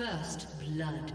First blood.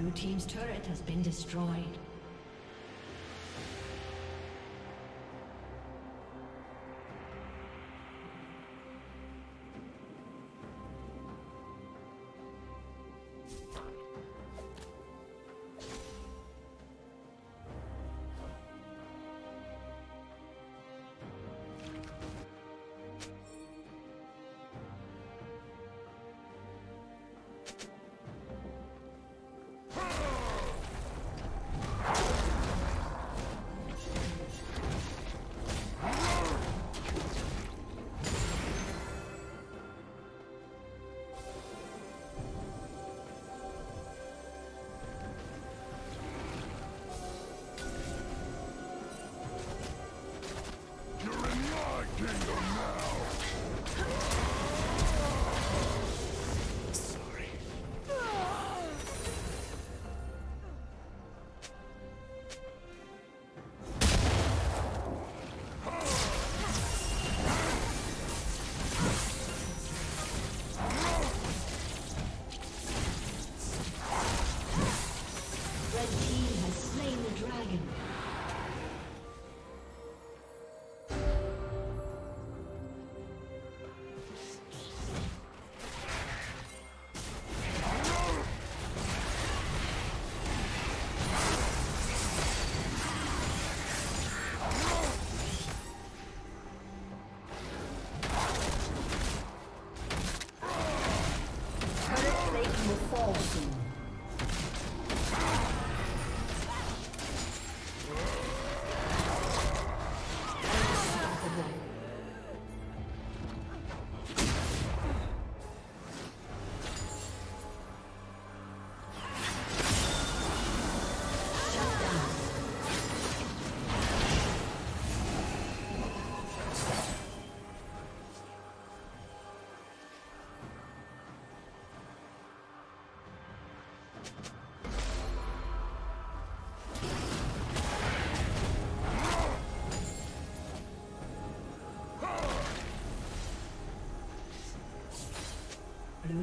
Blue team's turret has been destroyed. Blue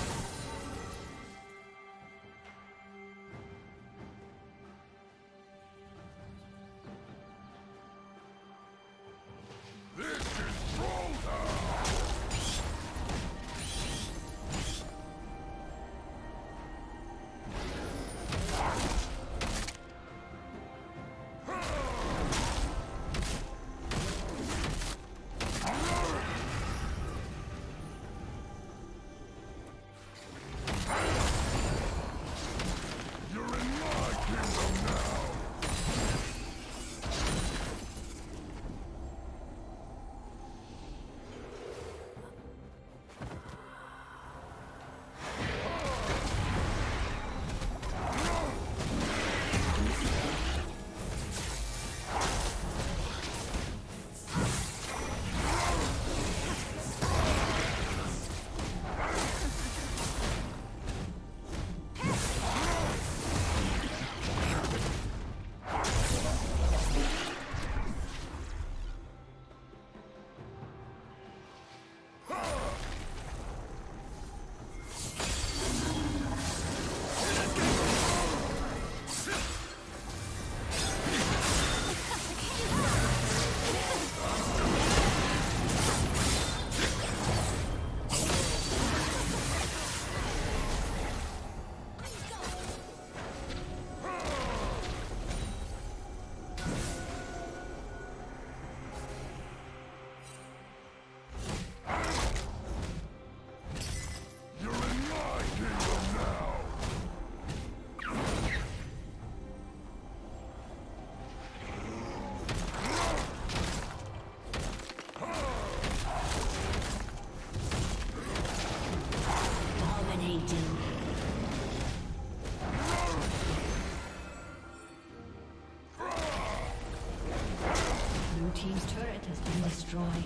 Team's turret has been destroyed.